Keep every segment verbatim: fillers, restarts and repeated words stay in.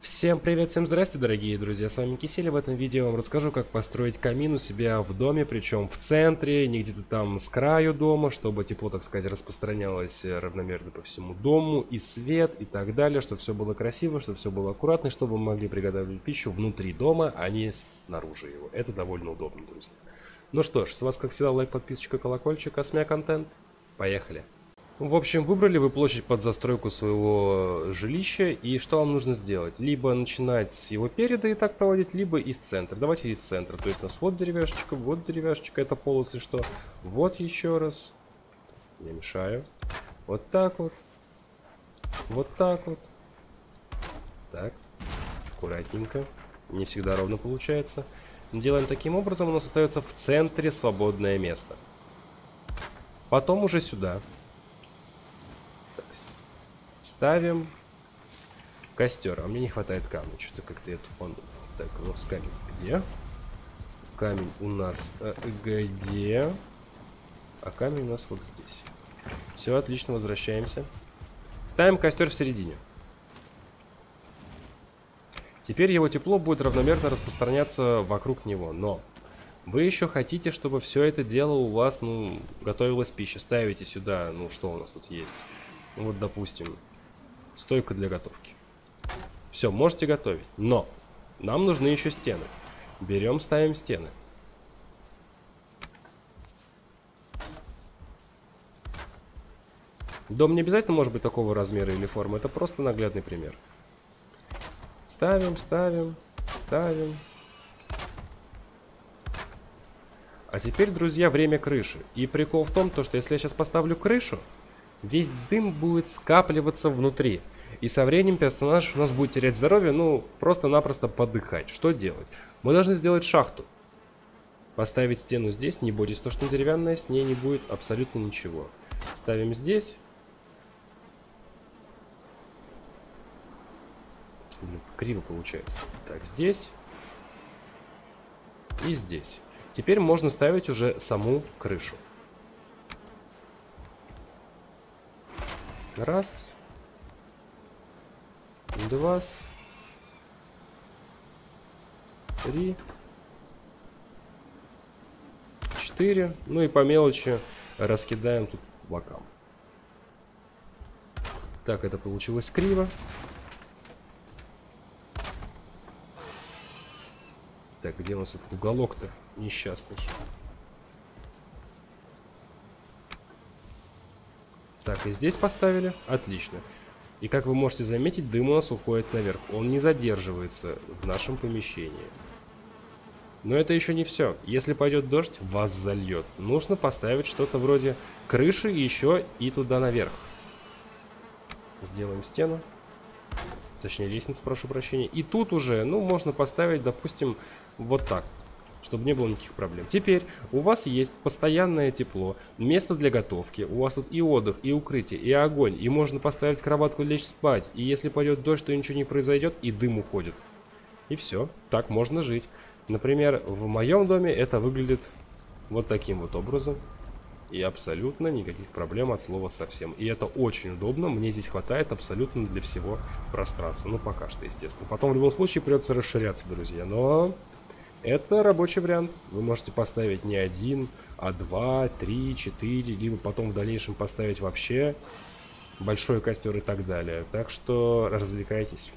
Всем привет, всем здрасте, дорогие друзья, с вами Кисель, и в этом видео я вам расскажу, как построить камин у себя в доме, причем в центре, не где-то там с краю дома, чтобы тепло, так сказать, распространялось равномерно по всему дому, и свет, и так далее, чтобы все было красиво, чтобы все было аккуратно, и чтобы вы могли приготовить пищу внутри дома, а не снаружи его. Это довольно удобно, друзья. Ну что ж, с вас, как всегда, лайк, подписочка, колокольчик, осмя контент. Поехали! В общем, выбрали вы площадь под застройку своего жилища, и что вам нужно сделать? Либо начинать с его переда и так проводить, либо из центра. Давайте из центра, то есть у нас вот деревяшечка, вот деревяшечка, это пол, если что. Вот еще раз, я мешаю, вот так вот, вот так вот, так, аккуратненько, не всегда ровно получается. Делаем таким образом, у нас остается в центре свободное место. Потом уже сюда. Ставим костер. А мне не хватает камня. Что-то как-то я тупо... Так, у нас камень где? Камень у нас э, где? А камень у нас вот здесь. Все, отлично, возвращаемся. Ставим костер в середине. Теперь его тепло будет равномерно распространяться вокруг него. Но вы еще хотите, чтобы все это дело у вас, ну, готовилась пища. Ставите сюда, ну, что у нас тут есть? Вот, допустим, стойка для готовки. Все, можете готовить. Но нам нужны еще стены. Берем, ставим стены. Дом не обязательно может быть такого размера или формы. Это просто наглядный пример. Ставим, ставим, ставим. А теперь, друзья, время крыши. И прикол в том, что если я сейчас поставлю крышу, весь дым будет скапливаться внутри. И со временем персонаж у нас будет терять здоровье, ну, просто-напросто подыхать. Что делать? Мы должны сделать шахту. Поставить стену здесь, не бойтесь, то, что деревянная, с ней не будет абсолютно ничего. Ставим здесь. Блин, криво получается. Так, здесь. И здесь. Теперь можно ставить уже саму крышу. Раз, два, три, четыре. Ну и по мелочи раскидаем тут бокам. Так, это получилось криво. Так, где у нас этот уголок-то несчастный? Так, и здесь поставили. Отлично. И как вы можете заметить, дым у нас уходит наверх. Он не задерживается в нашем помещении. Но это еще не все. Если пойдет дождь, вас зальет. Нужно поставить что-то вроде крыши еще и туда наверх. Сделаем стену. Точнее, лестницу, прошу прощения. И тут уже, ну, можно поставить, допустим, вот так. Чтобы не было никаких проблем. Теперь у вас есть постоянное тепло, место для готовки, у вас тут и отдых, и укрытие, и огонь, и можно поставить кроватку, лечь спать, и если пойдет дождь, то ничего не произойдет, и дым уходит. И все, так можно жить. Например, в моем доме это выглядит вот таким вот образом. И абсолютно никаких проблем от слова совсем. И это очень удобно, мне здесь хватает абсолютно для всего пространства. Ну пока что, естественно. Потом в любом случае придется расширяться, друзья, но... Это рабочий вариант. Вы можете поставить не один, а два, три, четыре, либо потом в дальнейшем поставить вообще большой костер и так далее. Так что развлекайтесь.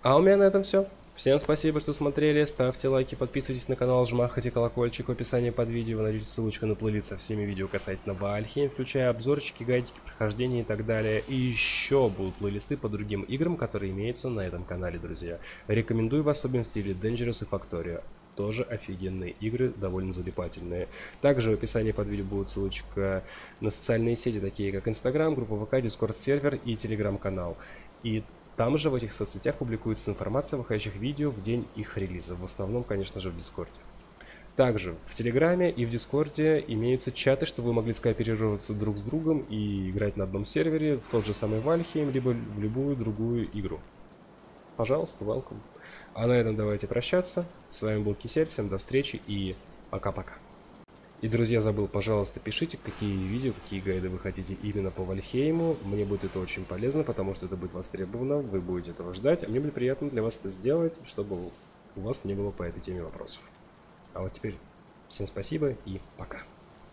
А у меня на этом все. Всем спасибо, что смотрели. Ставьте лайки, подписывайтесь на канал, жмахайте колокольчик. В описании под видео вы найдете ссылочку на плейлист со всеми видео касательно Вальхейм, включая обзорчики, гайдики, прохождения и так далее. И еще будут плейлисты по другим играм, которые имеются на этом канале, друзья. Рекомендую в особенности Elite Dangerous и Factoryо. Тоже офигенные игры, довольно залипательные. Также в описании под видео будет ссылочка на социальные сети, такие как Инстаграм, группа ВК, Дискорд сервер и Телеграм-канал. И там же в этих соцсетях публикуется информация о выходящих видео в день их релиза. В основном, конечно же, в Дискорде. Также в Телеграме и в Дискорде имеются чаты, чтобы вы могли скооперироваться друг с другом и играть на одном сервере, в тот же самый Вальхейм, либо в любую другую игру. Пожалуйста, welcome. А на этом давайте прощаться. С вами был Кисель, всем до встречи и пока-пока. И, друзья, забыл, пожалуйста, пишите, какие видео, какие гайды вы хотите именно по Вальхейму. Мне будет это очень полезно, потому что это будет востребовано, вы будете этого ждать. А мне будет приятно для вас это сделать, чтобы у вас не было по этой теме вопросов. А вот теперь всем спасибо и пока.